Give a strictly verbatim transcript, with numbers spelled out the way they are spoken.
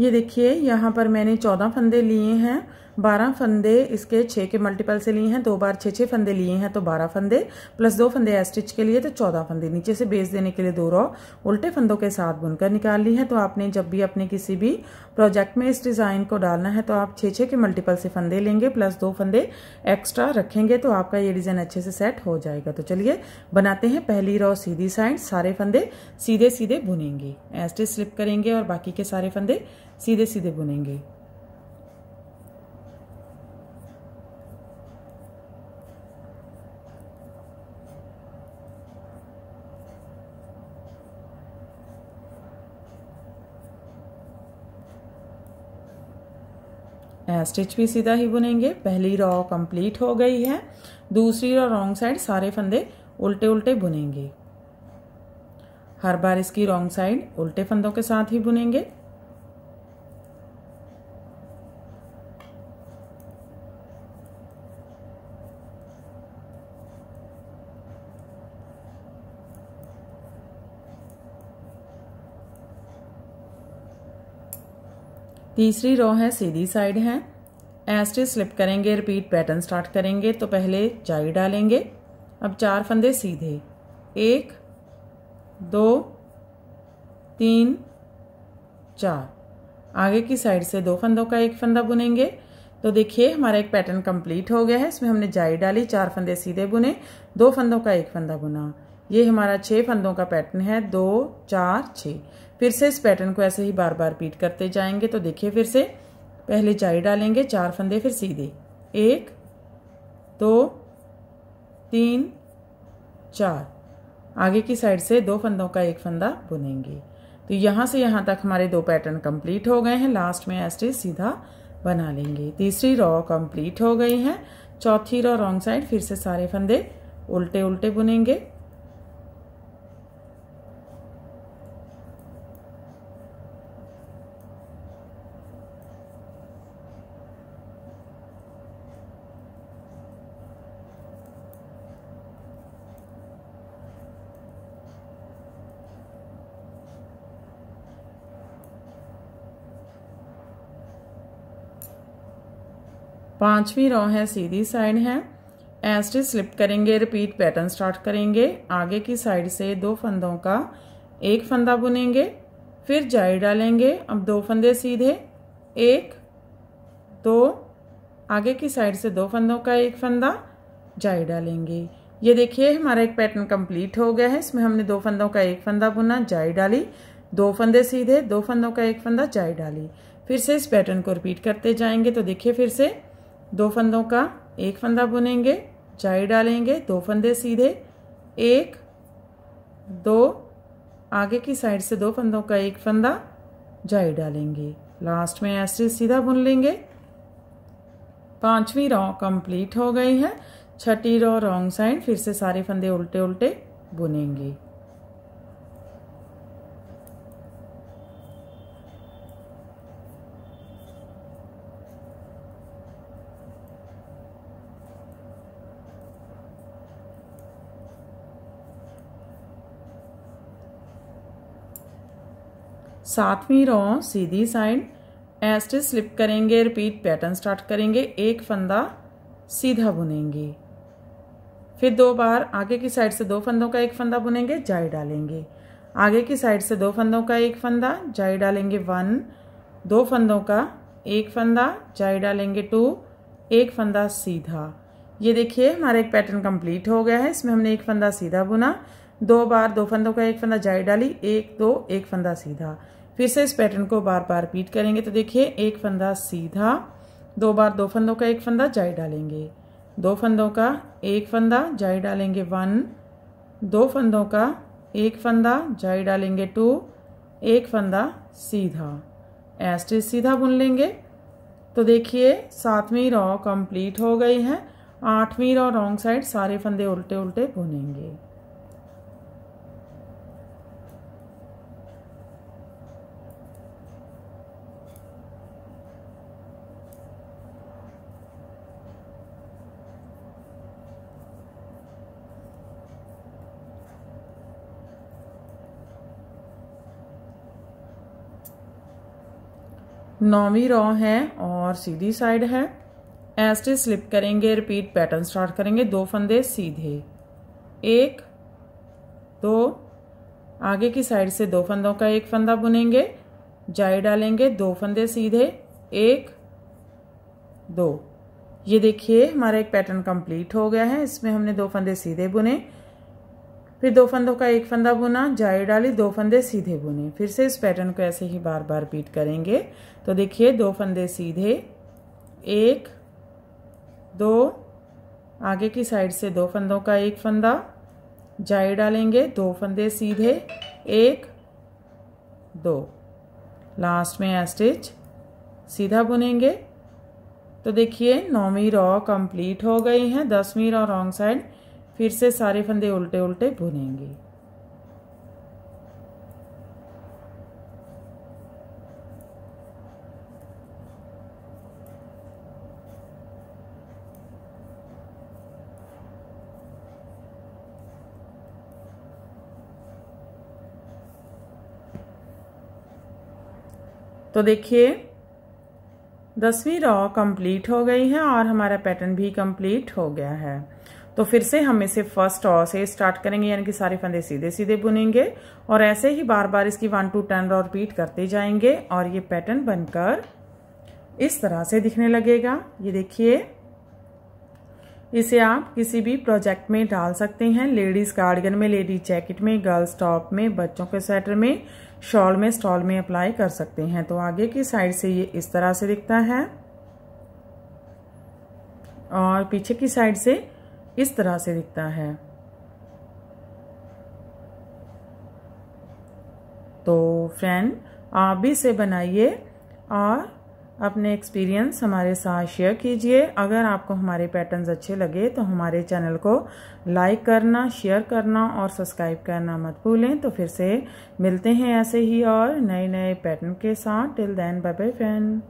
ये देखिए यहाँ पर मैंने चौदह फंदे लिए हैं, बारह फंदे इसके छः के मल्टीपल से लिए हैं, दो बार छः छः फंदे लिए हैं तो बारह फंदे प्लस दो फंदे स्टिच के लिए तो चौदह फंदे। नीचे से बेस देने के लिए दो रॉ उल्टे फंदों के साथ बुनकर निकाल ली है। तो आपने जब भी अपने किसी भी प्रोजेक्ट में इस डिज़ाइन को डालना है तो आप छः छः के मल्टीपल से फंदे लेंगे प्लस दो फंदे एक्स्ट्रा रखेंगे तो आपका ये डिज़ाइन अच्छे से सेट हो जाएगा। तो चलिए बनाते हैं। पहली रॉ सीधी साइड, सारे फंदे सीधे सीधे बुनेंगे, स्टिच स्लिप करेंगे और बाकी के सारे फंदे सीधे सीधे बुनेंगे। स्टिच भी सीधा ही बुनेंगे। पहली रॉ कंप्लीट हो गई है। दूसरी रॉ रॉन्ग साइड, सारे फंदे उल्टे उल्टे बुनेंगे। हर बार इसकी रॉन्ग साइड उल्टे फंदों के साथ ही बुनेंगे। तीसरी रो है सीधी साइड है, एस्ट्रिच स्लिप करेंगे, रिपीट पैटर्न स्टार्ट करेंगे। तो पहले जाई डालेंगे, अब चार फंदे सीधे, एक दो तीन चार, आगे की साइड से दो फंदों का एक फंदा बुनेंगे। तो देखिए हमारा एक पैटर्न कंप्लीट हो गया है। इसमें हमने जाई डाली, चार फंदे सीधे बुने, दो फंदों का एक फंदा बुना, ये हमारा छः फंदों का पैटर्न है, दो चार छः। फिर से इस पैटर्न को ऐसे ही बार बार रिपीट करते जाएंगे। तो देखिए फिर से पहले जाई डालेंगे, चार फंदे, फिर सीधे, एक दो तीन चार, आगे की साइड से दो फंदों का एक फंदा बुनेंगे। तो यहाँ से यहाँ तक हमारे दो पैटर्न कंप्लीट हो गए हैं। लास्ट में स्टिच सीधा बना लेंगे। तीसरी रॉ कंप्लीट हो गई है। चौथी रॉ रॉन्ग साइड, फिर से सारे फंदे उल्टे उल्टे बुनेंगे। पांचवी रॉ है सीधी साइड है, एस्ट्रिच स्लिप करेंगे, रिपीट पैटर्न स्टार्ट करेंगे, आगे की साइड से दो फंदों का एक फंदा बुनेंगे, फिर जाई डालेंगे, अब दो फंदे सीधे, एक दो, आगे की साइड से दो फंदों का एक फंदा, जाई डालेंगे। ये देखिए हमारा एक पैटर्न कंप्लीट हो गया है। इसमें हमने दो फंदों का एक फंदा बुना, जाई डाली, दो फंदे सीधे, दो फंदों का एक फंदा, जाई डाली। फिर से इस पैटर्न को रिपीट करते जाएंगे। तो देखिए फिर से दो फंदों का एक फंदा बुनेंगे, जाई डालेंगे, दो फंदे सीधे, एक दो, आगे की साइड से दो फंदों का एक फंदा, जाई डालेंगे। लास्ट में ऐसे सीधा बुन लेंगे। पांचवी रॉ कंप्लीट हो गई है। छठी रॉ रॉन्ग साइड, फिर से सारे फंदे उल्टे उल्टे बुनेंगे। सातवीं रॉ सीधी साइड, एस्ट्रिच स्लिप करेंगे, रिपीट पैटर्न स्टार्ट करेंगे, एक फंदा सीधा बुनेंगे, फिर दो बार आगे की साइड से दो फंदों का एक फंदा बुनेंगे, जाई डालेंगे, आगे की साइड से दो फंदों का एक फंदा, जाई डालेंगे, वन, दो फंदों का एक फंदा, जाई डालेंगे, टू, एक फंदा सीधा। ये देखिए हमारा एक पैटर्न कंप्लीट हो गया है। इसमें हमने एक फंदा सीधा बुना, दो बार दो फंदों का एक फंदा, जाई डाली, एक दो, एक फंदा सीधा। फिर से इस पैटर्न को बार बार रिपीट करेंगे। तो देखिए एक फंदा सीधा, दो बार दो फंदों का एक फंदा, जाई डालेंगे, दो फंदों का एक फंदा, जाई डालेंगे, वन, दो फंदों का एक फंदा, जाई डालेंगे, टू, एक फंदा सीधा। एस्ट्रिच सीधा बुन लेंगे। तो देखिए सातवीं रॉ कंप्लीट हो गई है। आठवीं रॉ रॉन्ग साइड, सारे फंदे उल्टे उल्टे बुनेंगे। नौवीं रॉ है और सीधी साइड है। ऐसे स्लिप करेंगे, रिपीट पैटर्न स्टार्ट करेंगे, दो फंदे सीधे, एक दो, आगे की साइड से दो फंदों का एक फंदा बुनेंगे, जाई डालेंगे, दो फंदे सीधे, एक दो। ये देखिए हमारा एक पैटर्न कंप्लीट हो गया है। इसमें हमने दो फंदे सीधे बुने, फिर दो फंदों का एक फंदा बुना, जाई डाली, दो फंदे सीधे बुने। फिर से इस पैटर्न को ऐसे ही बार बार रिपीट करेंगे। तो देखिए दो फंदे सीधे, एक दो, आगे की साइड से दो फंदों का एक फंदा, जाई डालेंगे, दो फंदे सीधे, एक दो। लास्ट में ए स्टिच सीधा बुनेंगे। तो देखिए नौवीं रॉ कंप्लीट हो गई है। दसवीं रॉ रॉन्ग साइड, फिर से सारे फंदे उल्टे उल्टे बुनेंगे। तो देखिए दसवीं रॉ कंप्लीट हो गई है और हमारा पैटर्न भी कंप्लीट हो गया है। तो फिर से हम इसे फर्स्ट रॉ से स्टार्ट करेंगे, यानी कि सारे फंदे सीधे सीधे बुनेंगे और ऐसे ही बार बार इसकी one two ten row repeat करते जाएंगे और ये पैटर्न बनकर इस तरह से दिखने लगेगा। ये देखिए, इसे आप किसी भी प्रोजेक्ट में डाल सकते हैं। लेडीज़ कार्डिगन में, लेडीज जैकेट में, गर्ल्स टॉप में, बच्चों के स्वेटर में, शॉल में, स्टॉल में अप्लाई कर सकते हैं। तो आगे की साइड से ये इस तरह से दिखता है और पीछे की साइड से इस तरह से दिखता है। तो फ्रेंड, आप भी इसे बनाइए और अपने एक्सपीरियंस हमारे साथ शेयर कीजिए। अगर आपको हमारे पैटर्न्स अच्छे लगे तो हमारे चैनल को लाइक करना, शेयर करना और सब्सक्राइब करना मत भूलें। तो फिर से मिलते हैं ऐसे ही और नए नए पैटर्न के साथ। Till then, bye bye friend.